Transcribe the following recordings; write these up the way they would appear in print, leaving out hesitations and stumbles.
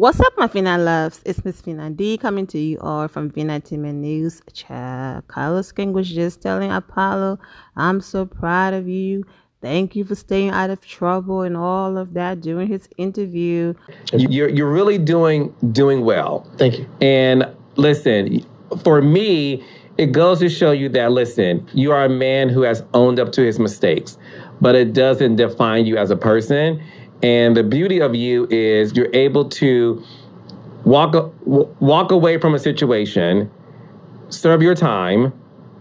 What's up, my Fina loves? It's Miss Fina D coming to you all from Vinatainment News. Carlos King was just telling Apollo, I'm so proud of you. Thank you for staying out of trouble and all of that during his interview. You're really doing well. Thank you. And listen, for me, it goes to show you that, listen, you are a man who has owned up to his mistakes, but it doesn't define you as a person. And the beauty of you is you're able to walk away from a situation, serve your time,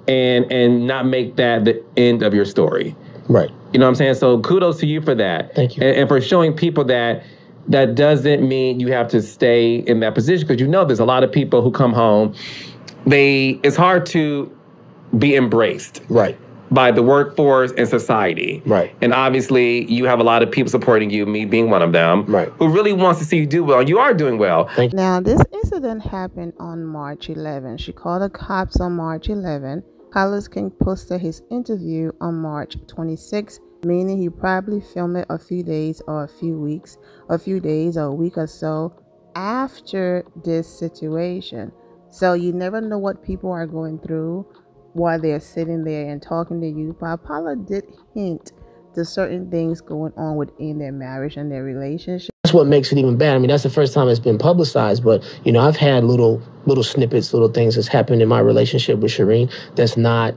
and not make that the end of your story. Right. You know what I'm saying? So kudos to you for that. Thank you. And for showing people that that doesn't mean you have to stay in that position, because you know there's a lot of people who come home, it's hard to be embraced. Right. By the workforce and society. Right. And obviously, you have a lot of people supporting you, me being one of them, right, who really wants to see you do well. You are doing well. Thank you. Now, this incident happened on March 11. She called the cops on March 11. Carlos King posted his interview on March 26, meaning he probably filmed it a few days or a week or so after this situation. So you never know what people are going through while they're sitting there and talking to you. But Apollo did hint to certain things going on within their marriage and their relationship. That's what makes it even bad. I mean, that's the first time it's been publicized, but you know, I've had little snippets, little things that's happened in my relationship with Shireen that's not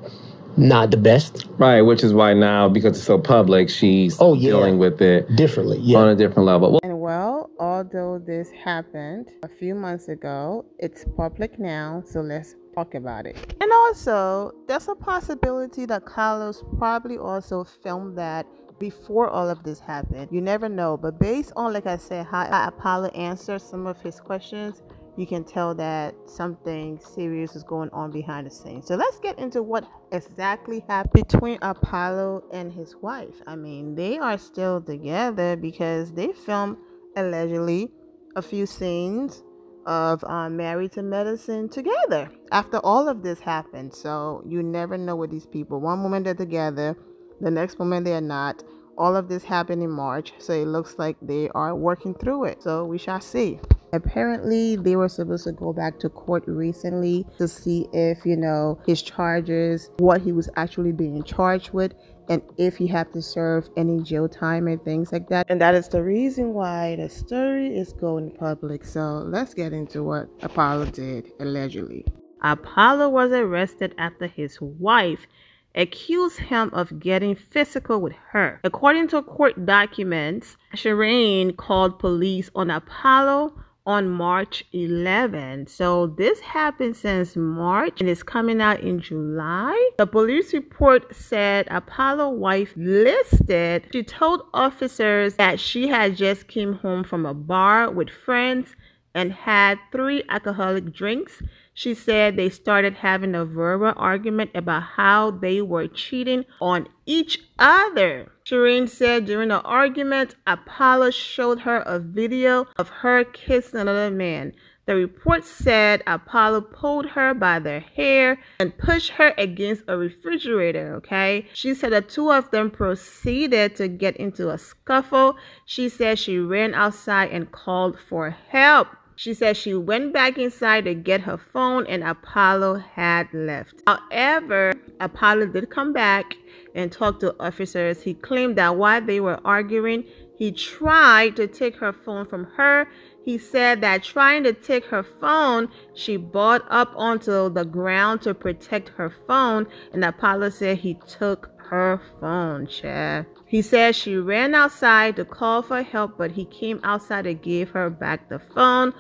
the best. Right, which is why now, because it's so public, she's dealing with it differently, on a different level. And well, although this happened a few months ago, it's public now, so let's talk about it. And also, there's a possibility that Carlos probably also filmed that before all of this happened. You never know, but based on, like I said, how Apollo answered some of his questions, you can tell that something serious is going on behind the scenes. So let's get into what exactly happened between Apollo and his wife. I mean, they are still together because they filmed allegedly a few scenes of Married to Medicine together after all of this happened. So you never know with these people. One moment they're together, the next moment they are not. All of this happened in March, so it looks like they are working through it. So we shall see. Apparently, they were supposed to go back to court recently to see if, you know, his charges, what he was actually being charged with, and if he had to serve any jail time and things like that. And that is the reason why the story is going public. So let's get into what Apollo did, allegedly. Apollo was arrested after his wife accused him of getting physical with her. According to court documents, Shireen called police on Apollo on March 11. So this happened since March and it's coming out in July. The police report said Apollo's wife listed, she told officers that she had just came home from a bar with friends and had 3 alcoholic drinks. She said they started having a verbal argument about how they were cheating on each other. Shireen said during the argument, Apollo showed her a video of her kissing another man. The report said Apollo pulled her by the hair and pushed her against a refrigerator, okay? She said the two of them proceeded to get into a scuffle. She said she ran outside and called for help. She said she went back inside to get her phone and Apollo had left. However, Apollo did come back and talk to officers. He claimed that while they were arguing, he tried to take her phone from her. He said that trying to take her phone, she brought up onto the ground to protect her phone, and Apollo said he took her phone, Chad. He said she ran outside to call for help, but he came outside to give her back the phone.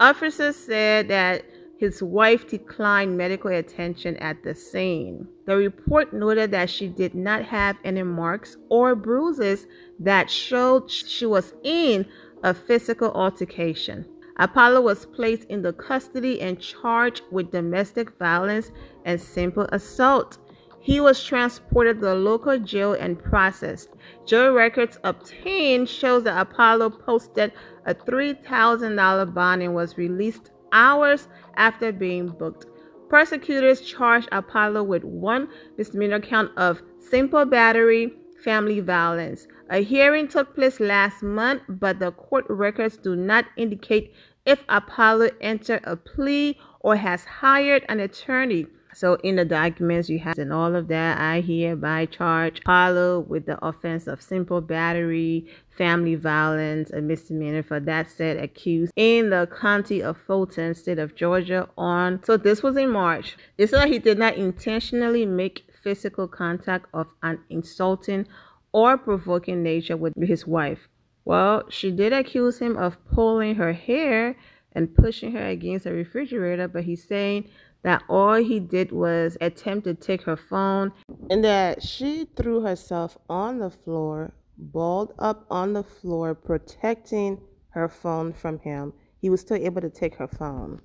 Officers said that his wife declined medical attention at the scene. The report noted that she did not have any marks or bruises that showed she was in a physical altercation. Apollo was placed into custody and charged with domestic violence and simple assault. He was transported to the local jail and processed. Jail records obtained shows that Apollo posted a $3,000 bond and was released hours after being booked. Prosecutors charged Apollo with 1 misdemeanor count of simple battery, family violence. A hearing took place last month, but the court records do not indicate if Apollo entered a plea or has hired an attorney. So in the documents you have and all of that, I hereby charge Apollo with the offense of simple battery, family violence, a misdemeanor for that said accused in the county of Fulton, state of Georgia on. So this was in March. It said he did not intentionally make physical contact of an insulting or provoking nature with his wife. Well, she did accuse him of pulling her hair and pushing her against a refrigerator, but he's saying that all he did was attempt to take her phone and that she threw herself on the floor, balled up on the floor, protecting her phone from him. He was still able to take her phone.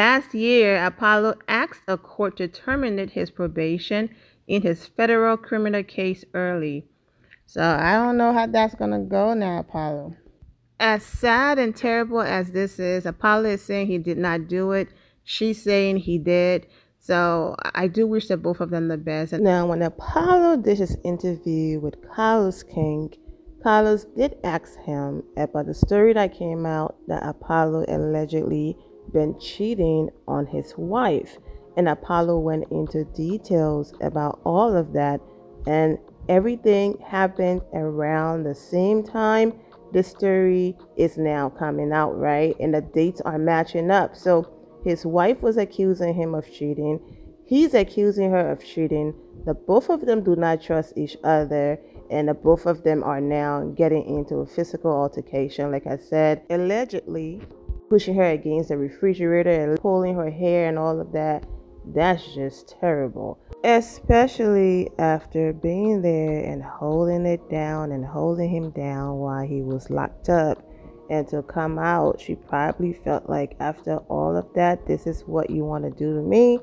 Last year, Apollo asked a court to terminate his probation in his federal criminal case early. So I don't know how that's going to go now, Apollo. As sad and terrible as this is, Apollo is saying he did not do it. She's saying he did. So I do wish that both of them the best. Now, when Apollo did his interview with Carlos King, Carlos did ask him about the story that came out that Apollo allegedly been cheating on his wife. And Apollo went into details about all of that, and everything happened around the same time. This story is now coming out, right? And the dates are matching up. So his wife was accusing him of cheating. He's accusing her of cheating. The both of them do not trust each other. And the both of them are now getting into a physical altercation. Like I said, allegedly pushing her against the refrigerator and pulling her hair and all of that. That's just terrible. Especially after being there and holding it down and holding him down while he was locked up. And to come out, she probably felt like after all of that, this is what you want to do to me,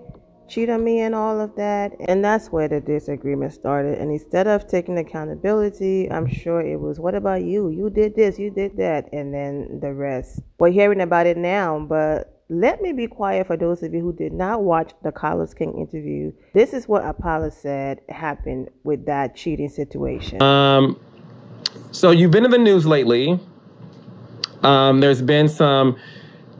cheat on me and all of that. And that's where the disagreement started. And instead of taking accountability, I'm sure it was, what about you? You did this, you did that, and then the rest. We're hearing about it now, but let me be quiet for those of you who did not watch the Carlos King interview. This is what Apollo said happened with that cheating situation. So you've been in the news lately. There's been some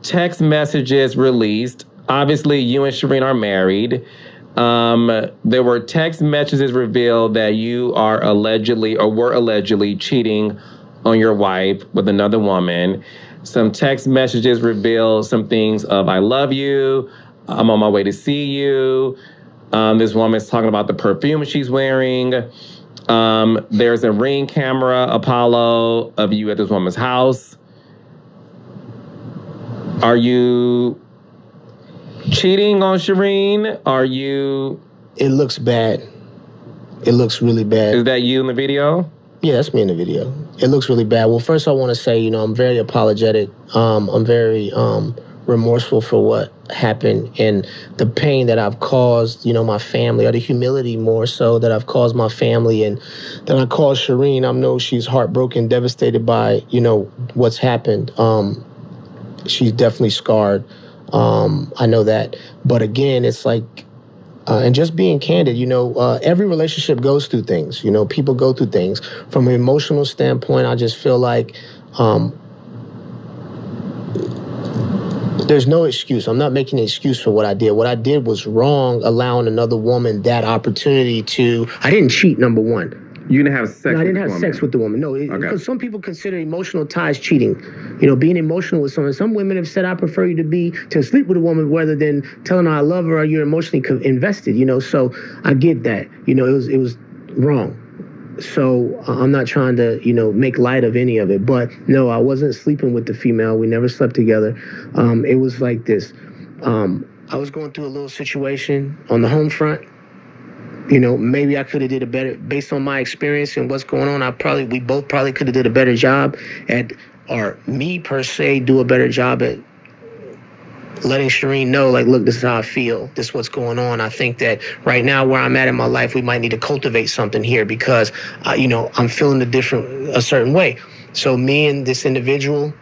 text messages released. Obviously, you and Shireen are married. There were text messages revealed that you are allegedly or were allegedly cheating on your wife with another woman. Some text messages reveal some things of, I love you, I'm on my way to see you. This woman's talking about the perfume she's wearing. There's a ring camera, Apollo, of you at this woman's house. Are you cheating on Shireen? Are you... It looks bad. It looks really bad. Is that you in the video? Yeah, that's me in the video. It looks really bad. Well, first I want to say, you know, I'm very apologetic. I'm very remorseful for what happened and the pain that I've caused, you know, my family, or the humility more so that I've caused my family and that I caused Shireen. I know she's heartbroken, devastated by, you know, what's happened. She's definitely scarred. I know that. But again, it's like, and just being candid, you know, every relationship goes through things. You know, people go through things. From an emotional standpoint, I just feel like there's no excuse. I'm not making an excuse for what I did. What I did was wrong, allowing another woman that opportunity to... I didn't cheat, number one. You didn't have sex with the woman? No, I didn't have sex with the woman. No, because some people consider emotional ties cheating. You know, being emotional with someone. Some women have said, I prefer you to sleep with a woman rather than telling her I love her or you're emotionally invested, you know. So I get that. You know, it was wrong. So I'm not trying to, you know, make light of any of it. But no, I wasn't sleeping with the female. We never slept together. It was like this. I was going through a little situation on the home front. You know, maybe I could have did a better, based on my experience and what's going on, we both probably could have did a better job at, or me per se, do a better job at letting Shireen know, like, look, this is how I feel. This is what's going on. I think that right now where I'm at in my life, we might need to cultivate something here because, you know, I'm feeling a certain way. So me and this individual,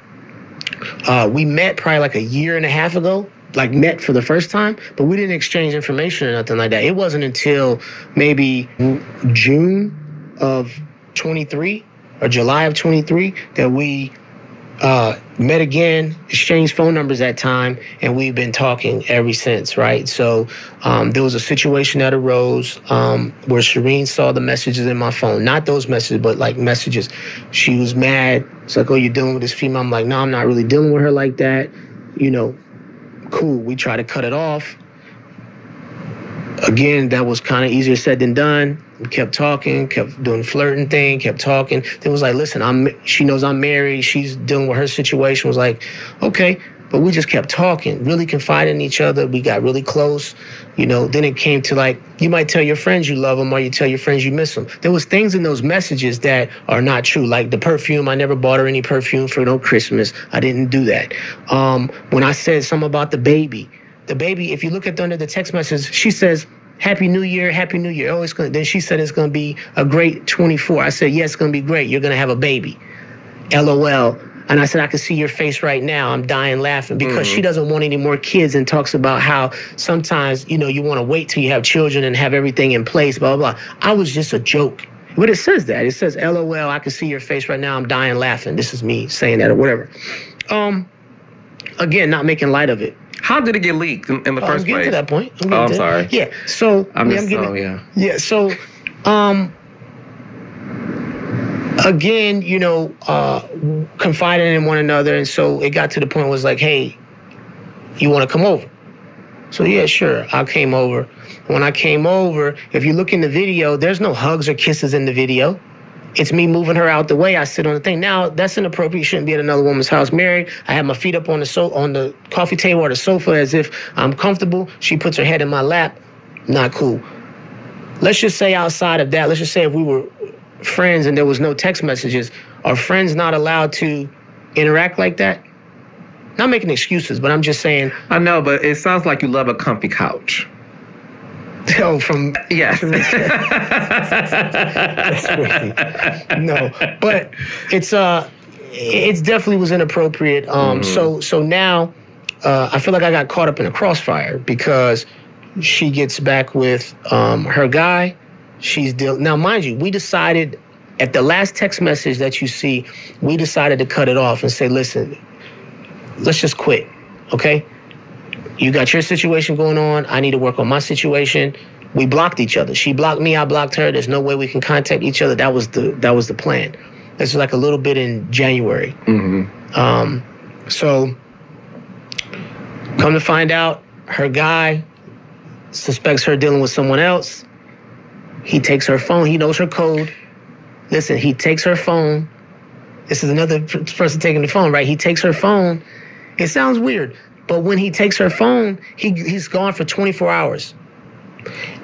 we met probably like a year and a half ago. Like met for the first time, but we didn't exchange information or nothing like that. It wasn't until maybe June of 23 or July of 23 that we met again, exchanged phone numbers that time, and we've been talking ever since, right? So there was a situation that arose where Shireen saw the messages in my phone. Not those messages, but like messages. She was mad. It's like, oh, you're dealing with this female. I'm like, no, I'm not really dealing with her like that. You know, cool. We try to cut it off. Again, that was kind of easier said than done. We kept talking, kept doing the flirting thing, kept talking. Then it was like, listen, she knows I'm married. She's dealing with her situation. It was like, okay. But we just kept talking, really confiding in each other. We got really close. You know, then it came to like, you might tell your friends you love them or you tell your friends you miss them. There was things in those messages that are not true. Like the perfume, I never bought her any perfume for no Christmas. I didn't do that. When I said something about the baby, if you look at under the text message, she says, Happy New Year, Happy New Year. Oh, it's gonna, then she said it's going to be a great 24. I said, yes, yeah, it's going to be great. You're going to have a baby. LOL. And I said, I can see your face right now. I'm dying laughing because she doesn't want any more kids and talks about how sometimes, you know, you want to wait till you have children and have everything in place, blah, blah, blah. I was just a joke. But it says that. It says, LOL, I can see your face right now. I'm dying laughing. This is me saying that or whatever. Again, not making light of it. How did it get leaked in the first place? I'm getting to that point. I'm sorry. Yeah. So So, again, you know, confiding in one another, and so it got to the point where it was like, hey, you want to come over? So yeah, sure. I came over. When I came over, if you look in the video, there's no hugs or kisses in the video. It's me moving her out the way. I sit on the thing. Now, that's inappropriate. You shouldn't be at another woman's house married. I have my feet up on the coffee table or the sofa as if I'm comfortable. She puts her head in my lap. Not cool. Let's just say outside of that, let's just say if we were friends and there was no text messages, are friends not allowed to interact like that? Not making excuses, but I'm just saying. I know, but it sounds like you love a comfy couch. Oh, from yes, that's crazy. No, but it's definitely was inappropriate. So now, I feel like I got caught up in a crossfire because she gets back with her guy. She's now, mind you, we decided at the last text message that you see, we decided to cut it off and say, listen, let's just quit, okay? You got your situation going on. I need to work on my situation. We blocked each other. She blocked me. I blocked her. There's no way we can contact each other. That was the plan. This was like a little bit in January. So come to find out, her guy suspects her dealing with someone else. He takes her phone. He knows her code. Listen, he takes her phone. This is another person taking the phone, right? He takes her phone. It sounds weird. But when he takes her phone, he's gone for 24 hours.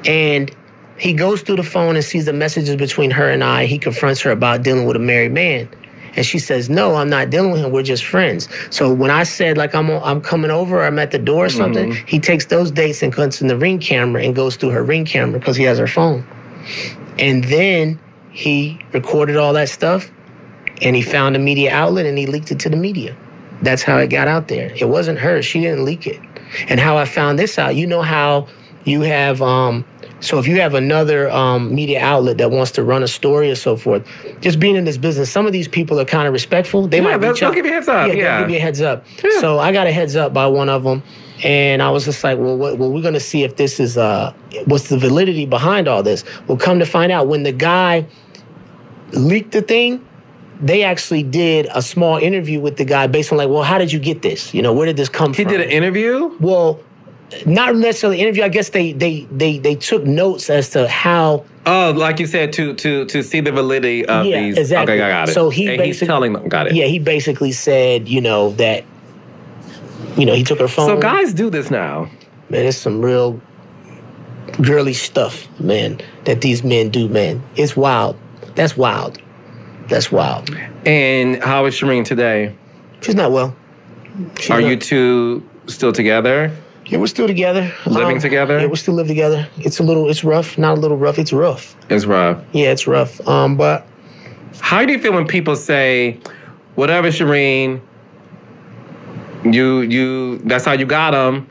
And he goes through the phone and sees the messages between her and I. He confronts her about dealing with a married man. And she says, no, I'm not dealing with him. We're just friends. So when I said, like, I'm coming over, or I'm at the door or something, he takes those dates and cuts in the ring camera and goes through her ring camera because he has her phone. And then he recorded all that stuff, and he found a media outlet, and he leaked it to the media. That's how it got out there. It wasn't her. She didn't leak it. And how I found this out, you know how you have, so if you have another media outlet that wants to run a story or so forth, just being in this business, some of these people are kind of respectful. They might reach out. They'll give you a heads up. Yeah, they'll give you a heads up. Yeah. So I got a heads up by one of them. And I was just like, well, we're going to see if this is, what's the validity behind all this? Well, come to find out, when the guy leaked the thing, they actually did a small interview with the guy based on like, well, how did you get this? You know, where did this come from? He did an interview? Well, not necessarily an interview. I guess they took notes as to how. Oh, like you said, to see the validity of these. Yeah, exactly. Okay, I got it. So he's telling them, got it. Yeah, he basically said, you know, that, you know, he took her phone. So guys do this now. Man, it's some real girly stuff, man, that these men do, man. It's wild. That's wild. That's wild. And how is Shireen today? She's not well. Are you two still together? Yeah, we're still together. Living together? Yeah, we still live together. It's rough. Not a little rough. It's rough. It's rough. Yeah, it's rough. But how do you feel when people say, whatever, Shireen, that's how you got them.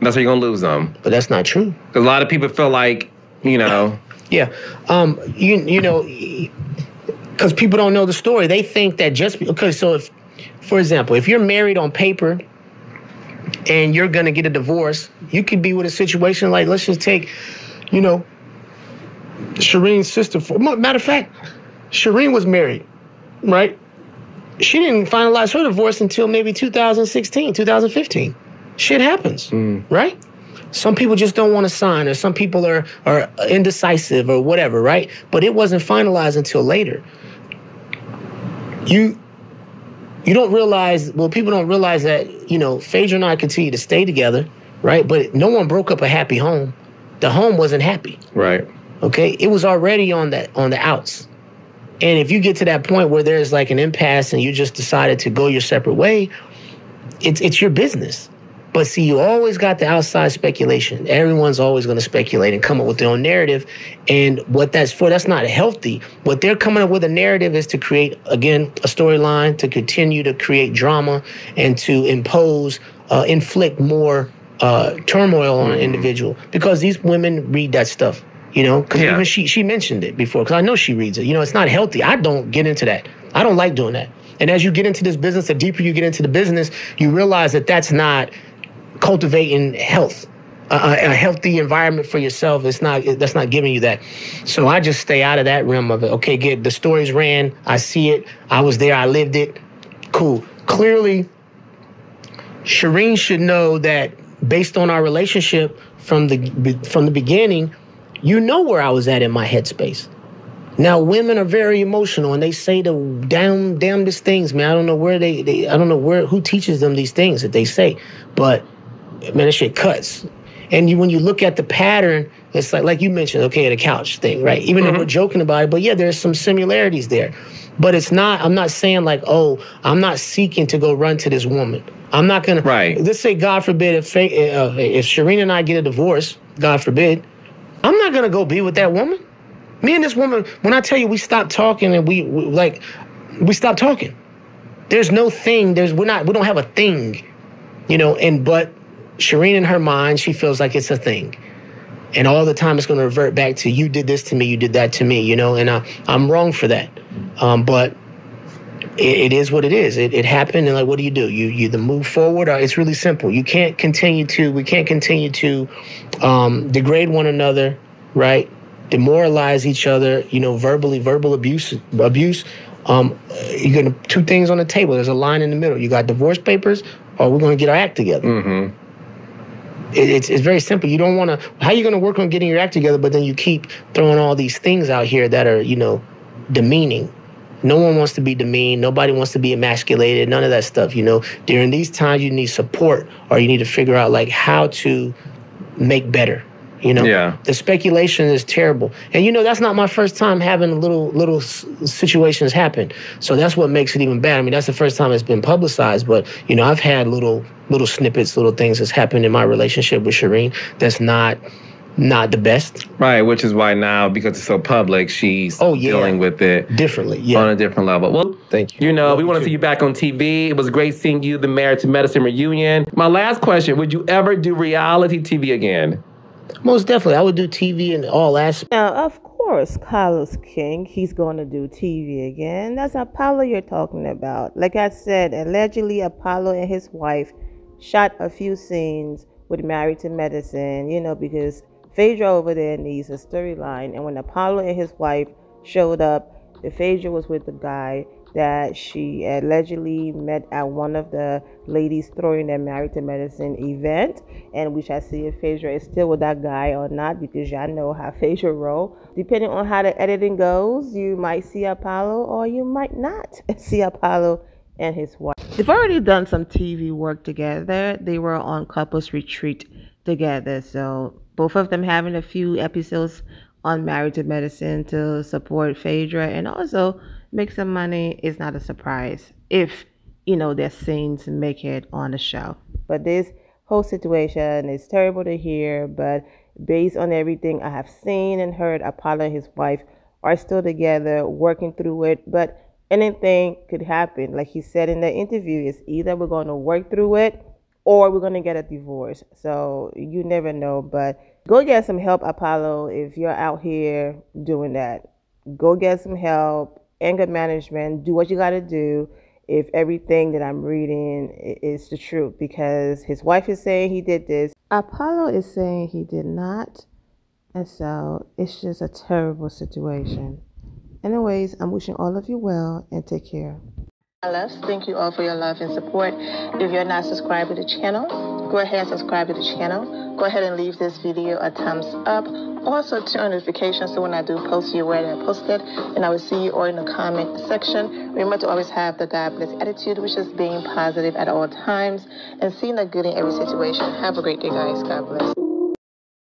That's how you're going to lose them. But that's not true. A lot of people feel like, you know. Yeah. You know. Because people don't know the story. They think that just because, so if, for example, if you're married on paper and you're going to get a divorce, you could be with a situation like, let's just take, you know, Shireen's sister. Matter of fact, Shireen was married, right? She didn't finalize her divorce until maybe 2016, 2015. Shit happens, right? Some people just don't want to sign, or some people are indecisive or whatever, right? But it wasn't finalized until later. You don't realize, well, people don't realize that, you know, Phaedra and I continue to stay together, right? But no one broke up a happy home. The home wasn't happy. Right. Okay? It was already on the outs. And if you get to that point where there's like an impasse and you just decided to go your separate way, it's your business. But see, you always got the outside speculation. Everyone's always going to speculate and come up with their own narrative. And what that's for, that's not healthy. What they're coming up with a narrative is to create, again, a storyline, to continue to create drama and to impose, inflict more turmoil on an individual. Because these women read that stuff, you know, because even she mentioned it before, because I know she reads it. You know, it's not healthy. I don't get into that. I don't like doing that. And as you get into this business, the deeper you get into the business, you realize that that's not cultivating health, a healthy environment for yourself. It's not, that's not giving you that. So I just stay out of that realm of it. Okay, good. The stories ran. I see it. I was there. I lived it. Cool. Clearly, Shireen should know that based on our relationship from the beginning, you know where I was at in my headspace. Now, women are very emotional, and they say the damnedest things, man. I don't know where they I don't know where, who teaches them these things that they say, but man, that shit cuts. And you, when you look at the pattern, it's like you mentioned, okay, the couch thing, right? Even if we're joking about it, but yeah, there's some similarities there. But it's not, I'm not saying like, oh, I'm not seeking to go run to this woman. I'm not going to, let's say, God forbid, if Shireen and I get a divorce, God forbid, I'm not going to go be with that woman. Me and this woman, when I tell you we stopped talking and we stopped talking. There's no thing, we don't have a thing, you know, but Shireen in her mind, she feels like it's a thing. And all the time it's going to revert back to, you did this to me, you did that to me, you know, and I'm wrong for that. But it is what it is. It happened, and like, what do? You either move forward, or it's really simple. We can't continue to degrade one another, right? Demoralize each other, you know, verbal abuse. You're gonna, two things on the table. There's a line in the middle. You got divorce papers, or we're gonna get our act together. It's very simple. You don't want to. How are you gonna work on getting your act together, but then you keep throwing all these things out here that are, you know, demeaning? No one wants to be demeaned. Nobody wants to be emasculated. None of that stuff. You know, during these times, you need support, or you need to figure out like how to make better. You know, the speculation is terrible. And, you know, that's not my first time having little situations happen. So that's what makes it even bad. I mean, that's the first time it's been publicized. But, you know, I've had little snippets, little things that's happened in my relationship with Shireen that's not the best. Right, which is why now, because it's so public, she's dealing with it. Differently, on a different level. Well, thank you. You know, we want to see you back on TV. It was great seeing you, the Married to Medicine reunion. My last question, would you ever do reality TV again? Most definitely. I would do TV in all aspects. Now, of course, Carlos King, he's going to do TV again. That's Apollo you're talking about. Like I said, allegedly, Apollo and his wife shot a few scenes with Married to Medicine, you know, because Phaedra over there needs a storyline. And when Apollo and his wife showed up, the Phaedra was with the guy that she allegedly met at one of the ladies throwing their Married to Medicine event, and we shall see if Phaedra is still with that guy or not, because y'all know how Phaedra roll. Depending on how the editing goes, you might see Apollo or you might not see Apollo and his wife. They've already done some TV work together. They were on Couples Retreat together, so both of them having a few episodes on Married to Medicine to support Phaedra and also make some money is not a surprise if, you know, their scenes make it on the show. But this whole situation is terrible to hear, but based on everything I have seen and heard, Apollo and his wife are still together, working through it, but anything could happen. Like he said in the interview, it's either we're going to work through it or we're going to get a divorce. So you never know, but go get some help, Apollo, if you're out here doing that. Go get some help. and good management. Do what you got to do if everything that I'm reading is the truth, because his wife is saying he did this. Apollo is saying he did not. And so it's just a terrible situation. Anyways, I'm wishing all of you well and take care. My loves, thank you all for your love and support. If you're not subscribed to the channel, go ahead and subscribe to the channel. Go ahead and leave this video a thumbs up. Also turn on notifications so when I do post, you're aware that I posted. And I will see you all in the comment section. Remember to always have the God bless attitude, which is being positive at all times and seeing the good in every situation. Have a great day, guys. God bless.